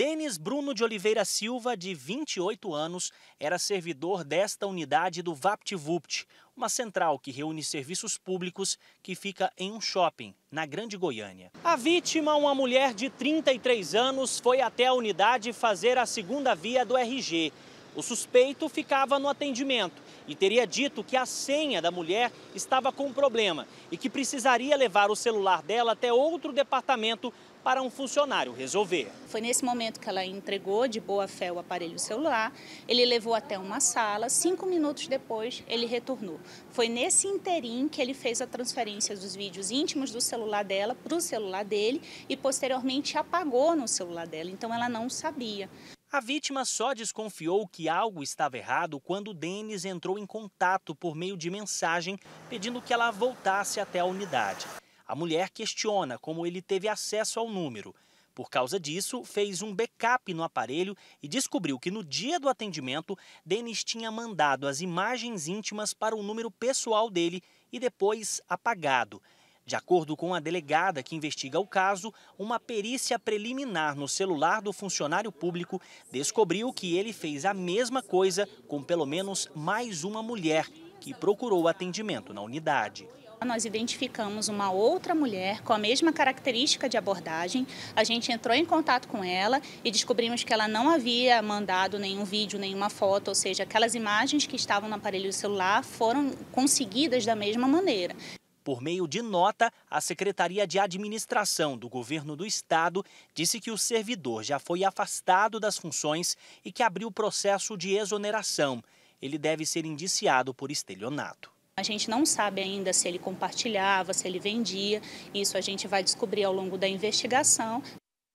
Denis Bruno de Oliveira Silva, de 28 anos, era servidor desta unidade do VaptVupt, uma central que reúne serviços públicos que fica em um shopping, na Grande Goiânia. A vítima, uma mulher de 33 anos, foi até a unidade fazer a segunda via do RG. O suspeito ficava no atendimento e teria dito que a senha da mulher estava com problema e que precisaria levar o celular dela até outro departamento para um funcionário resolver. Foi nesse momento que ela entregou de boa fé o aparelho celular, ele levou até uma sala, 5 minutos depois ele retornou. Foi nesse ínterim que ele fez a transferência dos vídeos íntimos do celular dela para o celular dele e posteriormente apagou no celular dela, então ela não sabia. A vítima só desconfiou que algo estava errado quando Denis entrou em contato por meio de mensagem pedindo que ela voltasse até a unidade. A mulher questiona como ele teve acesso ao número. Por causa disso, fez um backup no aparelho e descobriu que no dia do atendimento, Denis tinha mandado as imagens íntimas para o número pessoal dele e depois apagado. De acordo com a delegada que investiga o caso, uma perícia preliminar no celular do funcionário público descobriu que ele fez a mesma coisa com pelo menos mais uma mulher que procurou atendimento na unidade. Nós identificamos uma outra mulher com a mesma característica de abordagem. A gente entrou em contato com ela e descobrimos que ela não havia mandado nenhum vídeo, nenhuma foto, ou seja, aquelas imagens que estavam no aparelho celular foram conseguidas da mesma maneira. Por meio de nota, a Secretaria de Administração do Governo do Estado disse que o servidor já foi afastado das funções e que abriu processo de exoneração. Ele deve ser indiciado por estelionato. A gente não sabe ainda se ele compartilhava, se ele vendia. Isso a gente vai descobrir ao longo da investigação.